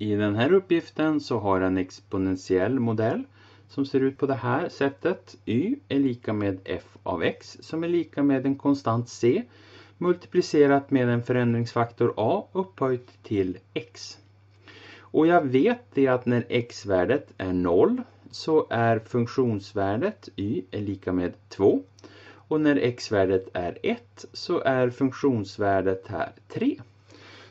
I den här uppgiften så har jag en exponentiell modell som ser ut på det här sättet. Y är lika med f av x som är lika med en konstant c multiplicerat med en förändringsfaktor a upphöjt till x. Och jag vet det att när x-värdet är 0 så är funktionsvärdet y är lika med 2. Och när x-värdet är 1 så är funktionsvärdet här 3.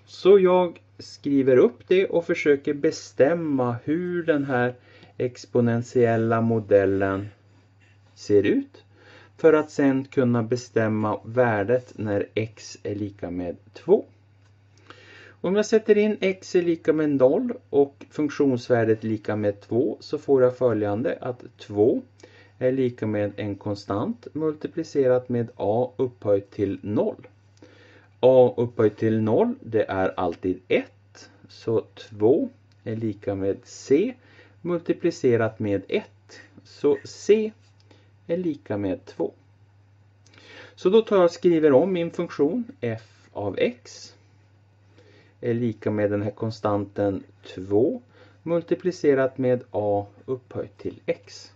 Så jag skriver upp det och försöker bestämma hur den här exponentiella modellen ser ut. För att sen kunna bestämma värdet när x är lika med 2. Om jag sätter in x är lika med 0 och funktionsvärdet lika med 2 så får jag följande att 2 är lika med en konstant multiplicerat med a upphöjt till 0. A upphöjt till 0 det är alltid 1 så 2 är lika med c multiplicerat med 1 så c är lika med 2. Så då tar jag och skriver om min funktion f av x är lika med den här konstanten 2 multiplicerat med a upphöjt till x.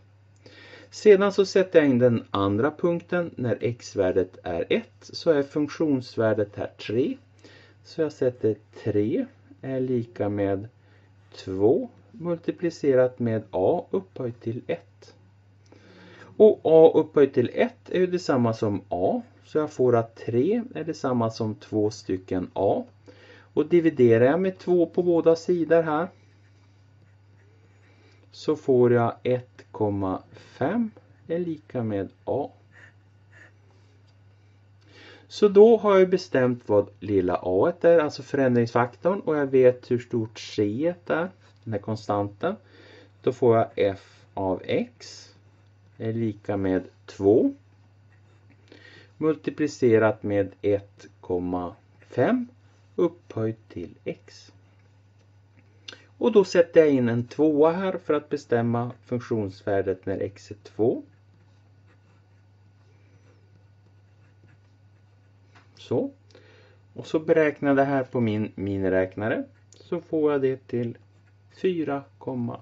Sedan så sätter jag in den andra punkten när x-värdet är 1 så är funktionsvärdet här 3. Så jag sätter 3 är lika med 2 multiplicerat med a upphöjt till 1. Och a upphöjt till 1 är ju detsamma som a så jag får att 3 är detsamma som 2 stycken a. Och dividerar jag med 2 på båda sidor här så får jag 1,5 är lika med a. Så då har jag bestämt vad lilla a är, alltså förändringsfaktorn. Och jag vet hur stort c är, den här konstanten. Då får jag f av x är lika med 2 multiplicerat med 1,5. Upphöjt till x. Och då sätter jag in en 2 här för att bestämma funktionsvärdet när x är 2. Så. Och så beräknar jag det här på min miniräknare. Så får jag det till 4,5.